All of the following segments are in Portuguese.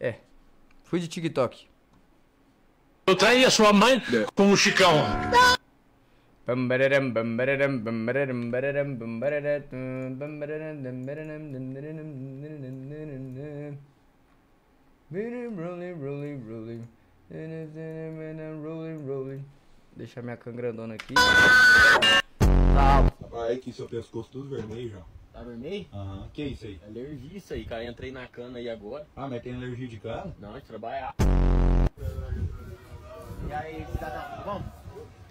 É. Fui de TikTok. Eu traí a sua mãe com o Chicão. Deixa minha cangrandona aqui. Tá. Rapaz, aí que seu pescoço tudo vermelho já. Tá vermelho? Aham. Que é isso aí? Alergia isso aí, cara. Entrei na cana aí agora. Ah, mas tem alergia de cana? Não, a gente trabalha. E aí, cidadão, vamos?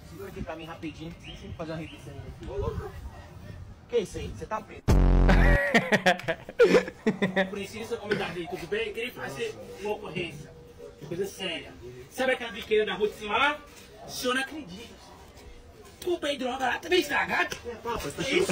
Segura aqui pra mim rapidinho. Deixa eu fazer uma revista aí. Ô, louco. Que é isso aí? Você tá preso. Precisa convidar dele, tudo bem? Queria fazer uma ocorrência. Coisa séria. Sabe aquela biqueira da rua de cima lá? O senhor não acredita. Comprei droga lá, tá bem estragado? É, papo, tá cheio.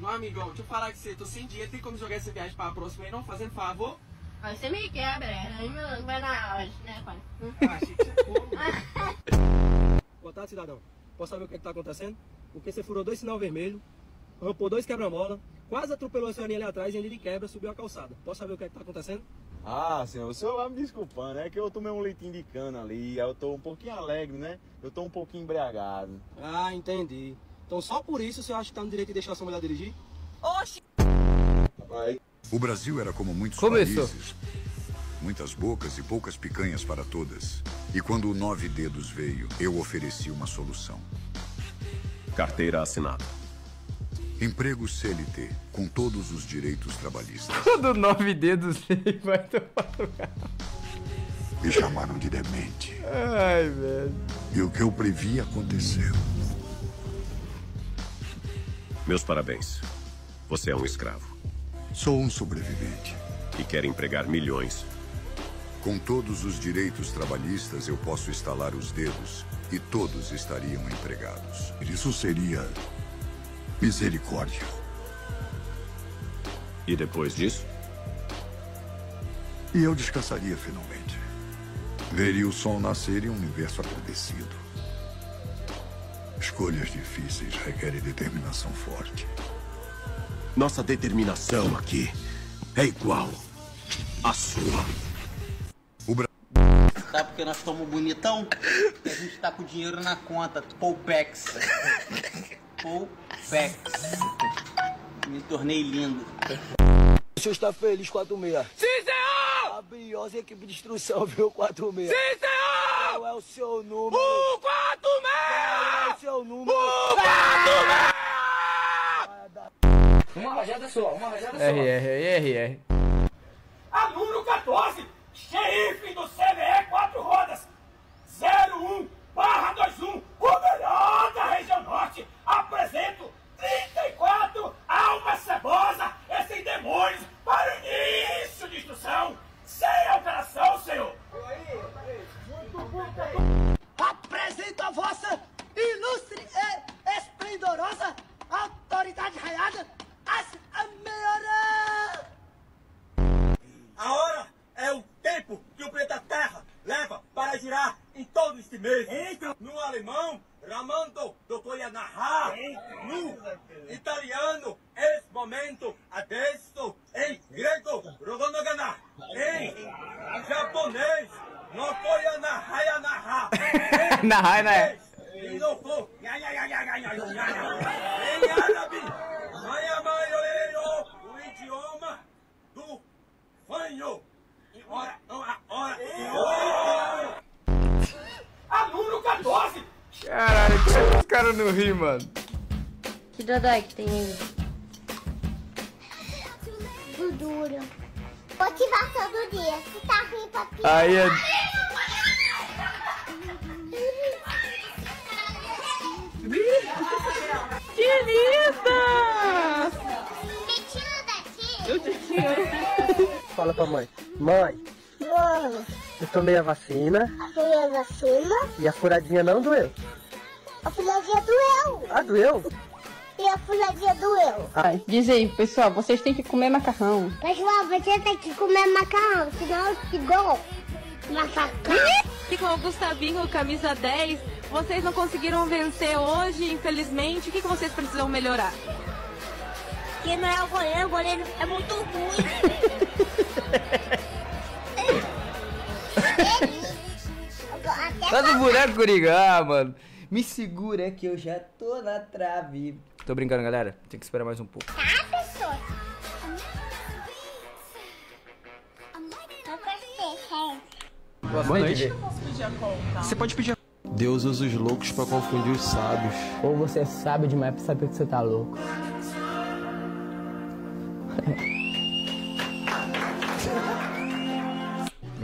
Não, amigão, deixa eu falar com você. Tô sem dinheiro, tem como jogar essa viagem pra próxima aí, não? Fazendo favor? Mas você me quebra, aí não vai dar hoje, né, pai? Ah, achei que você come. Boa tarde, cidadão. Posso saber o que é que tá acontecendo? Porque você furou 2 sinal vermelho, rampou 2 quebra-mola, quase atropelou a senhorinha ali atrás e ele de quebra subiu a calçada. Posso saber o que é que tá acontecendo? Ah, senhor, o senhor vai me desculpando, é que eu tomei um leitinho de cana ali, eu tô um pouquinho alegre, né? Eu tô um pouquinho embriagado. Ah, entendi. Então só por isso o senhor acha que tá no direito de deixar a sua mulher dirigir? Oxi! O Brasil era como muitos países, muitas bocas e poucas picanhas para todas. E quando o 9 Dedos veio, eu ofereci uma solução. Carteira assinada. Emprego CLT, com todos os direitos trabalhistas. Quando 9 Dedos ele vai tomar no carro. Me chamaram de demente. Ai, velho. E o que eu previ aconteceu. Meus parabéns. Você é um escravo. Sou um sobrevivente. E quer empregar milhões. Com todos os direitos trabalhistas, eu posso estalar os dedos e todos estariam empregados. Isso seria... misericórdia. E depois disso? E eu descansaria finalmente. Veria o sol nascer e um universo agradecido. Escolhas difíceis requerem determinação forte. Nossa determinação aqui é igual à sua. Tá, porque nós somos bonitão e a gente tá com dinheiro na conta. Poupex. Poupex. Me tornei lindo. O senhor está feliz, 46? Sim, senhor! A brilhosa equipe de instrução, viu, 46? Sim, senhor! Qual é o seu número? O 46! Qual é o seu número? O 46! Uma rajada só, uma rajada só. RR. Aluno 14, xerife do CVE 4 rodas, 01/21, o melhor da região norte, apresento 34 almas cebosas, esses demônios, para o início de instrução, sem alteração, senhor. Apresento a vossa ilustre e esplendorosa autoridade raiada, a melhora. A hora é o tempo que o planeta Terra leva para girar em todo este mês. Eita. No alemão, Ramando, doutor Yanahá. No italiano, es momento, adesso. Em grego, Rogonoganá. Em japonês, Nokoyana Hayanahá. Em inofo, em árabe, Mayamayoeiro, o idioma do fanho. Ora. Aluno 14! Caralho, como é que os caras não riem, mano? Que dodói que tem aí? Gordura. Motivação do dia. Se tá rindo, papi. Aí é. Que linda! Me tira daqui! Eu te tiro. Fala pra mãe. Mãe! Mãe! Eu tomei a vacina. E a furadinha não doeu? A furadinha doeu. Ah, doeu? E a furadinha doeu. Ai, diz aí, pessoal, vocês têm que comer macarrão. Pessoal, você tem que comer macarrão, senão eu te dou macarrão. E com o Gustavinho, camisa 10, vocês não conseguiram vencer hoje, infelizmente. O que vocês precisam melhorar? Que não é o goleiro é muito ruim. Tá no buraco, Coringa. Ah, mano. Me segura que eu já tô na trave. Tô brincando, galera. Tem que esperar mais um pouco. Tá, pessoal? Boa noite. Você pode pedir a... Deus usa os loucos pra confundir os sábios. Ou você é sábio demais pra saber que você tá louco.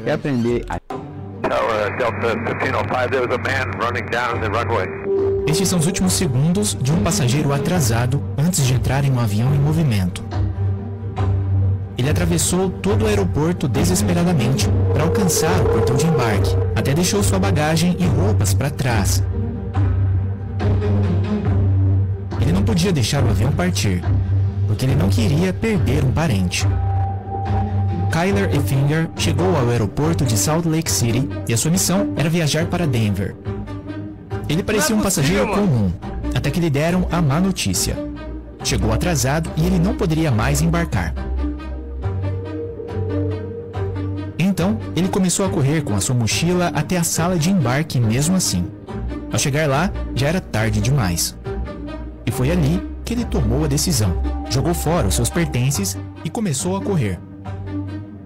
Quer aprender a... Estes são os últimos segundos de um passageiro atrasado antes de entrar em um avião em movimento. Ele atravessou todo o aeroporto desesperadamente para alcançar o portão de embarque. Até deixou sua bagagem e roupas para trás. Ele não podia deixar o avião partir, porque ele não queria perder um parente. Tyler Effinger chegou ao aeroporto de Salt Lake City e a sua missão era viajar para Denver. Ele parecia um passageiro comum, até que lhe deram a má notícia. Chegou atrasado e ele não poderia mais embarcar. Então, ele começou a correr com a sua mochila até a sala de embarque mesmo assim. Ao chegar lá, já era tarde demais. E foi ali que ele tomou a decisão. Jogou fora os seus pertences e começou a correr.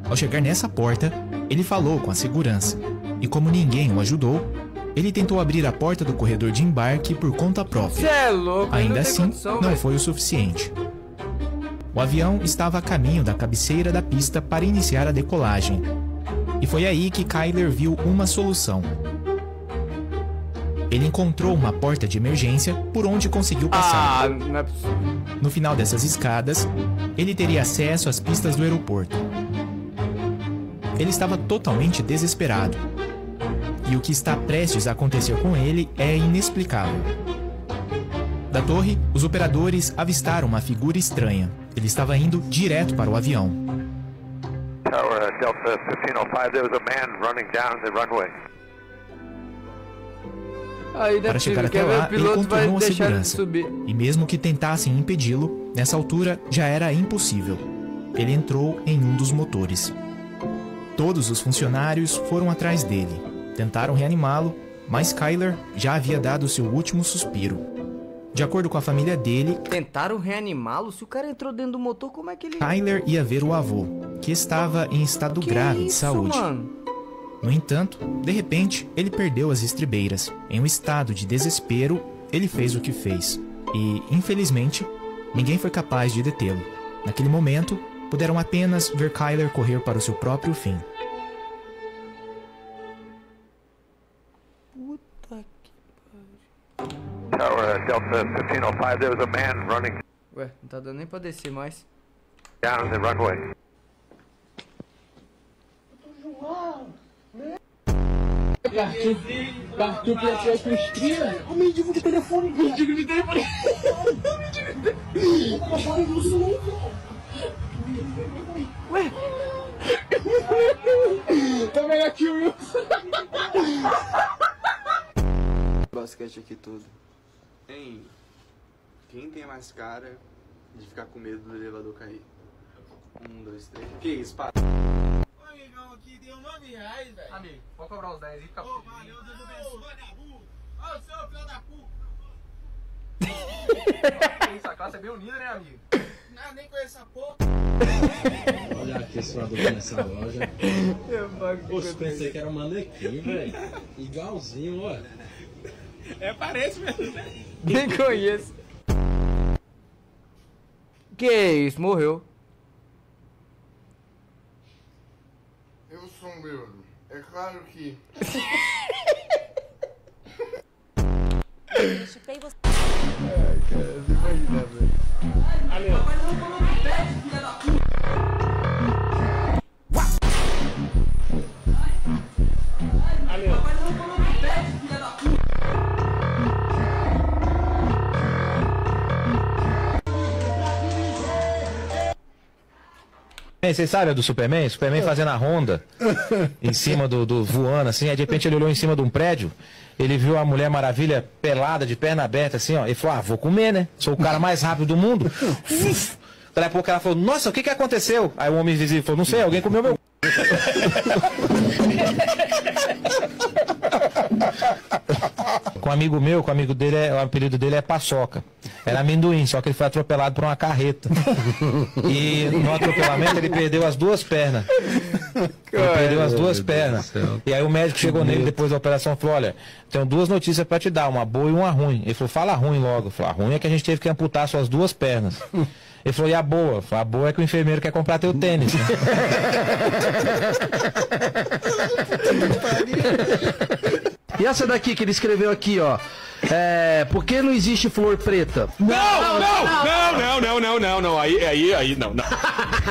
Ao chegar nessa porta, ele falou com a segurança, e como ninguém o ajudou, ele tentou abrir a porta do corredor de embarque por conta própria. É louco, ainda assim, não foi o suficiente. O avião estava a caminho da cabeceira da pista para iniciar a decolagem, e foi aí que Kyler viu uma solução. Ele encontrou uma porta de emergência por onde conseguiu passar. No final dessas escadas, ele teria acesso às pistas do aeroporto. Ele estava totalmente desesperado. E o que está prestes a acontecer com ele é inexplicável. Da torre, os operadores avistaram uma figura estranha. Ele estava indo direto para o avião. Para chegar até lá, ele contornou a segurança. E mesmo que tentassem impedi-lo, nessa altura já era impossível. Ele entrou em um dos motores. Todos os funcionários foram atrás dele. Tentaram reanimá-lo, mas Kyler já havia dado seu último suspiro. De acordo com a família dele... Tentaram reanimá-lo? Se o cara entrou dentro do motor, como é que ele... Kyler ia ver o avô, que estava em estado grave de saúde. Mano? No entanto, de repente, ele perdeu as estribeiras. Em um estado de desespero, ele fez o que fez. E, infelizmente, ninguém foi capaz de detê-lo. Naquele momento... puderam apenas ver Kyler correr para o seu próprio fim. Puta que pariu. Ué, não tá dando nem pra descer mais. Partiu pra trás com estrela. O mendigo de telefone. O mendigo de telefone. Ué? Tá melhor que o Wilson. Basquete aqui tudo. Hein? Quem tem mais cara de ficar com medo do elevador cair? 1, 2, 3. Que isso, pá? Ô, amigão, aqui deu R$9, velho. Amigo, pode cobrar uns 10 aí, fica bom. Ô, valeu, Deus abençoe, vagabundo. Ô, seu filho da puta. Isso, a classe é bem unida, né, amigo? Ah, nem conheço a porra. Olha aqui esse adulto nessa loja. Poxa, pensei que era um manequim, velho. Igualzinho, ó. É, parece mesmo, né? Nem conheço. Que isso, morreu. Eu sou um bêbado. É claro que... Eu chupei você. Ai, cara, você imagina, velho. Vocês sabem a do Superman? Superman fazendo a ronda em cima do voando assim, aí de repente ele olhou em cima de um prédio, ele viu a Mulher Maravilha pelada, de perna aberta assim, ó, e falou, ah, vou comer, né? Sou o cara mais rápido do mundo. Daí a pouco ela falou, nossa, o que aconteceu? Aí o Homem Invisível falou, não sei, alguém comeu meu... Com um amigo meu, com um amigo dele, o apelido dele é Paçoca. Era amendoim, só que ele foi atropelado por uma carreta. E no atropelamento ele perdeu as duas pernas. Ele perdeu as duas pernas. E aí o médico chegou nele depois da operação e falou: olha, tenho duas notícias pra te dar, uma boa e uma ruim. Ele falou: fala ruim logo. Eu falei: a ruim é que a gente teve que amputar suas duas pernas. Ele falou: e a boa? Eu falei: a boa é que o enfermeiro quer comprar teu tênis. E essa daqui que ele escreveu aqui, ó. É, por que não existe flor preta? Não. Aí não.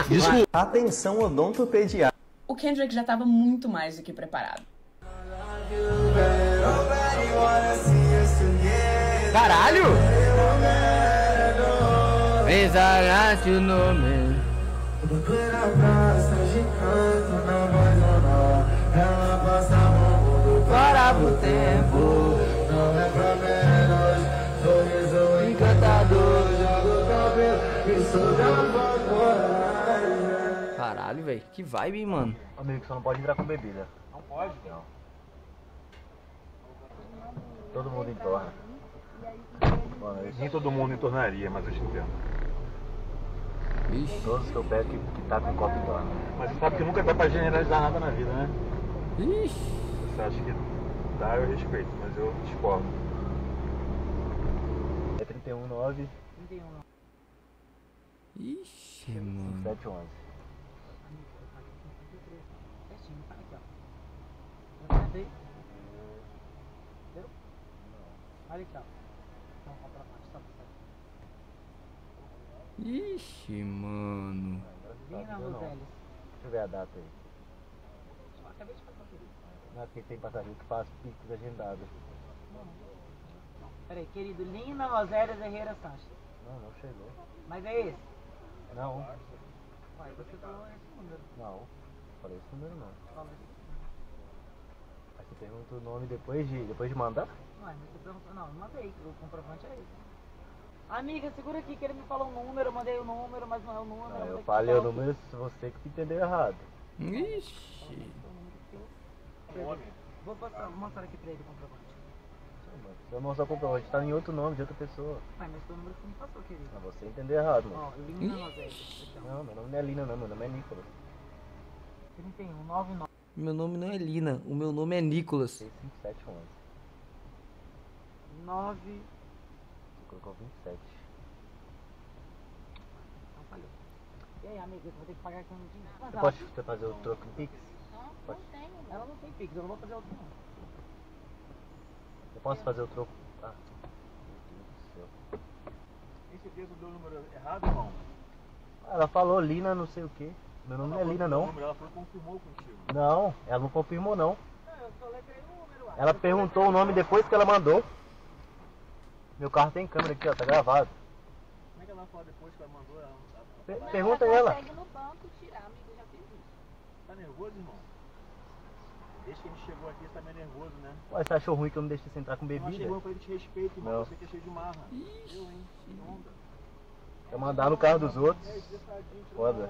Desculpa. Atenção, odontopediatra. O Kendrick já estava muito mais do que preparado. Caralho! Exalate o nome. Para o tempo, não é pra menos. Sorriso encantador, jogo cabelo e sou da. Caralho, velho, que vibe, hein, mano. Amigo, que só não pode entrar com bebida. Não pode, não. Todo mundo entorna. Mano, nem todo mundo entornaria, mas eu te entendo. Ixi. Todos que eu pego que tá com copo entorna. Mas você sabe que nunca dá pra generalizar nada na vida, né? Ixi. Você acha que dá, eu respeito, mas eu discordo. É 31,9. 31. Ixi, mano. 7,11. Olha aqui, ó. Ixi, mano. Vem na luz, Hélio. Deixa eu ver a data aí. Acabei de passar aqui. Não, porque tem passarinho que faz picos agendados. Peraí, querido, Lina Rosélia Herrera Sanches. Não chegou. Mas é esse? Não. Ué, você falou esse número. Não, falei esse número não. Mas você pergunta o nome depois de mandar? Ué, mas você perguntou, não, eu mandei, o comprovante é esse. Amiga, segura aqui que ele me falou um número, eu mandei o número, mas não é o número. Não, eu falei o número, se você que entendeu errado. Ixi. Vou mostrar aqui pra ele o comprovante. Se eu mostrar o comprovante, tá em outro nome de outra pessoa. Mas foi o número que você me passou, querido. Mas você entendeu errado, mano. Ó, Lina Rosete. Não, meu nome não é Lina, não, meu nome é Nicolas. 3199. Meu nome não é Lina, o meu nome é Nicolas. 65711. 9. Você colocou 27. Não falhou. E aí, amiga, eu vou ter que pagar aqui um dinheiro. Você pode fazer o troco em Pix? Não tenho, ela não tem pix, eu não vou fazer outro não. Eu posso fazer o troco? Ah. Meu Deus do céu. Tem certeza que deu o número errado, irmão? Ela falou Lina não sei o que. Meu nome não é Lina não. Ela falou, confirmou contigo. Não, ela não confirmou não. Eu só lembrei o número lá. Ela perguntou o nome depois que ela mandou. Meu carro tem câmera aqui, ó, tá gravado. Como é que ela falou depois que ela mandou? Pergunta ela. Ela consegue no banco tirar, amigo, já fiz isso. Tá nervoso, irmão? Desde que a gente chegou aqui, você tá meio nervoso, né? Ué, você achou ruim que eu não deixei você entrar com bebida? Não, achei ruim, eu te respeito, irmão. Não. Você que é cheio de marra. Ixi. Eu, hein? Que onda. Quer mandar no carro dos outros? Foda.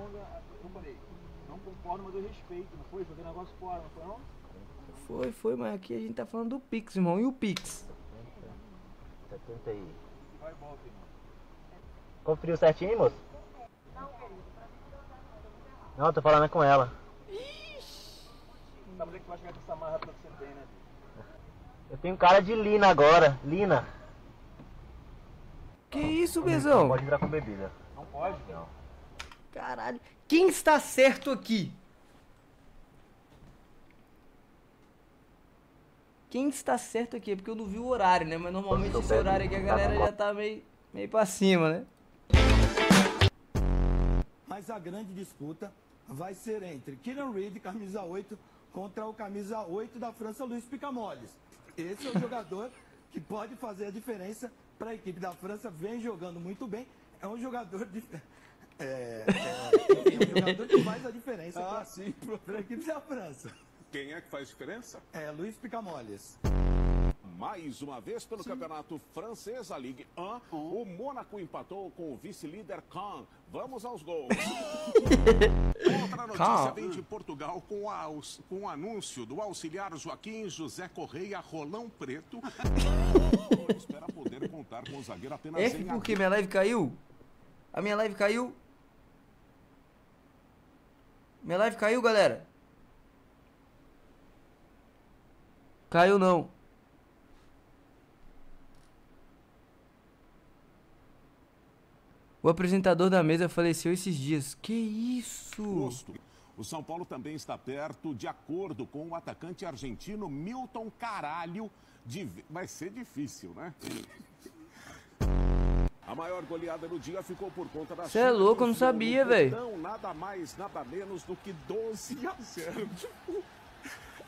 Eu falei, não concordo, mas eu respeito. Não foi? Joguei negócio fora, não foi, não? Foi, mas aqui a gente tá falando do Pix, irmão. E o Pix? 70 aí. Vai e volta, irmão. Conferiu certinho, hein, moço? Não, querido. Pra mim não deu nada. Não, eu tô falando com ela. Sabe que vai chegar com essa marra toda que você tem, né? Eu tenho cara de Lina agora. Lina. Que isso, Bezão? Não pode entrar com bebida. Não pode, não. Caralho. Quem está certo aqui? Quem está certo aqui? Porque eu não vi o horário, né? Mas normalmente esse horário aqui a galera já tá meio pra cima, né? Mas a grande disputa vai ser entre Kieran Reid, camisa 8... contra o camisa 8 da França, Luiz Picamoles. Esse é o jogador que pode fazer a diferença para a equipe da França. Vem jogando muito bem. É um jogador de... é um jogador que faz a diferença para a equipe da França. Quem é que faz diferença? É Luiz Picamoles. mais uma vez pelo campeonato francês, a Ligue 1. O Mônaco empatou com o vice-líder Khan. Vamos aos gols. Outra notícia vem de Portugal com o anúncio do auxiliar Joaquim José Correia Rolão Preto. Espera poder contar com o zagueiro apenas em porque minha live caiu. A minha live caiu. Minha live caiu, galera. Caiu não. O apresentador da mesa faleceu esses dias. Que isso? O São Paulo também está perto de acordo com o atacante argentino Milton. Vai ser difícil, né? A maior goleada do dia ficou por conta da... Você é louco, eu não sabia, velho. Então, nada mais, nada menos do que 12-0.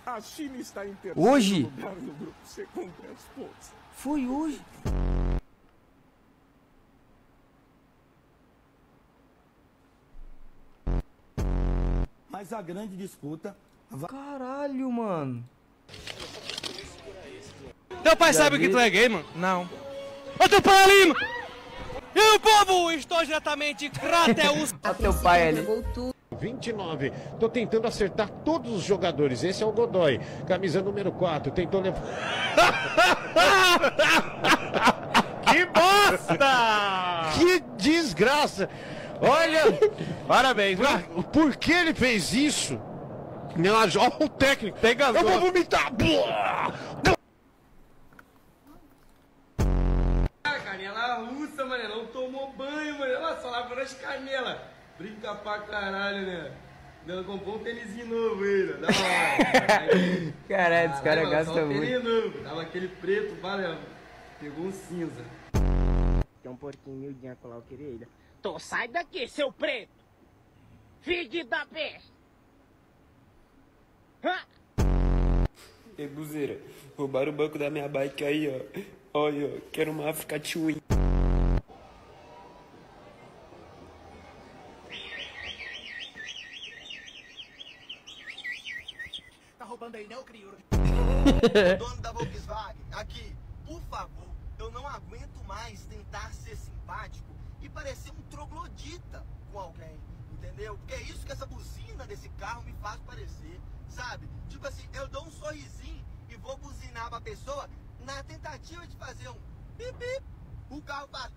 A China está em terceiro lugar no grupo C com 10 pontos. Foi hoje. Mas a grande disputa... Caralho, mano. Teu pai sabe que tu é gay, mano? Não. Ô, teu pai ali, mano! E o povo, estou diretamente Crateus. Ó teu pai ali. 29, tô tentando acertar todos os jogadores, esse é o Godoy, camisa número 4, tentou levar... Que bosta! Que desgraça! Olha, parabéns, por que ele fez isso? Não, olha o técnico, pega as... Eu vou vomitar! Ah, canela russa, mano, não tomou banho, mano, ela só lavou as canelas. Brinca pra caralho, né? Ela comprou um tênisinho novo aí, né? Caralho, esse cara gasta muito. Tava aquele preto, valeu. Pegou um cinza. Tem um porquinho miudinho a colar o quereira. Então sai daqui, seu preto! Filho da peste! E buzeira, roubaram o banco da minha bike aí, ó. Olha, ó, quero uma Africa Twin. Roubando aí, não, crioulo. Dono da Volkswagen, aqui, por favor, eu não aguento mais tentar ser simpático e parecer um troglodita com alguém, entendeu? Porque é isso que essa buzina desse carro me faz parecer, sabe? Tipo assim, eu dou um sorrisinho e vou buzinar pra pessoa na tentativa de fazer um bip, bip, o carro passa.